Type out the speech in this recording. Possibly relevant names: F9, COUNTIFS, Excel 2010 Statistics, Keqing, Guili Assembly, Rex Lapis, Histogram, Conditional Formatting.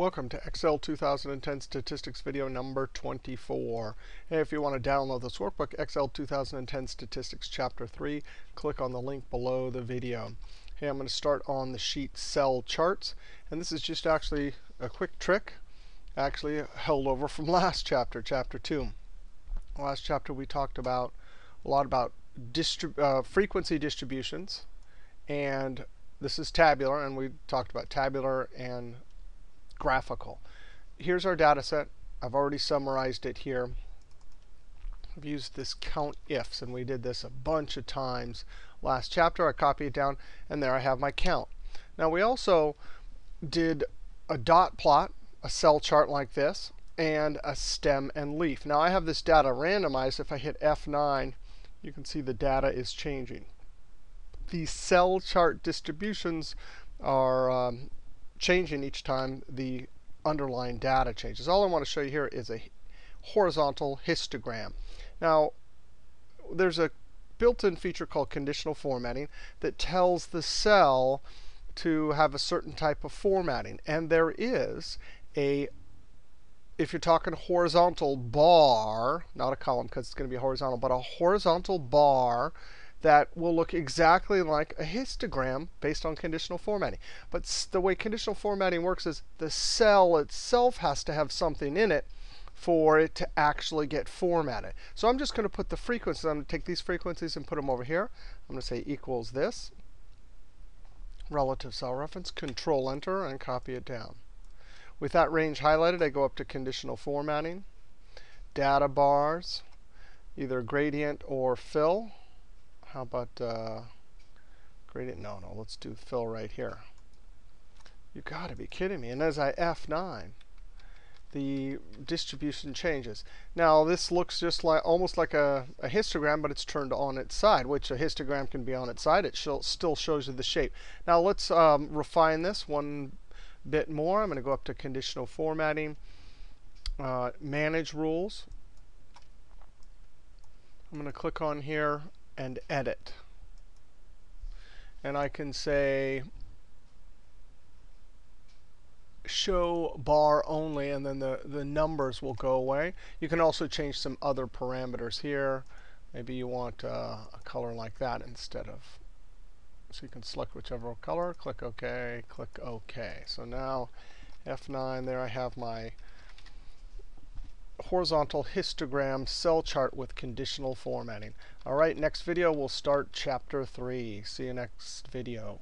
Welcome to Excel 2010 Statistics video number 24. And if you want to download this workbook, Excel 2010 Statistics Chapter 3, click on the link below the video. Hey, I'm going to start on the sheet Cell Charts. And this is just actually a quick trick, actually held over from last chapter, Chapter 2. Last chapter we talked about a lot about frequency distributions, and this is tabular, and we talked about tabular and graphical. Here's our data set. I've already summarized it here. I've used this COUNTIFS, and we did this a bunch of times last chapter. I copy it down, and there I have my count. Now, we also did a dot plot, a cell chart like this, and a stem and leaf. Now, I have this data randomized. If I hit F9, you can see the data is changing. The cell chart distributions are changing each time the underlying data changes. All I want to show you here is a horizontal histogram. Now, there's a built-in feature called conditional formatting that tells the cell to have a certain type of formatting. And there is a, if you're talking horizontal bar, not a column because it's going to be horizontal, but a horizontal bar that will look exactly like a histogram based on conditional formatting. But the way conditional formatting works is the cell itself has to have something in it for it to actually get formatted. So I'm just going to put the frequencies. I'm going to take these frequencies and put them over here. I'm going to say equals this, relative cell reference, Control Enter, and copy it down. With that range highlighted, I go up to conditional formatting, data bars, either gradient or fill. How about gradient? No, let's do fill right here. You've got to be kidding me. And as I F9, the distribution changes. Now, this looks just like almost like a histogram, but it's turned on its side, which a histogram can be on its side. It still shows you the shape. Now, let's refine this one bit more. I'm going to go up to conditional formatting, manage rules. I'm going to click on here and edit. And I can say show bar only, and then the numbers will go away. You can also change some other parameters here. Maybe you want a color like that instead of. So you can select whichever color, click OK, click OK. So now F9, there I have my horizontal histogram cell chart with conditional formatting. All right, next video we'll start Chapter 3. See you next video.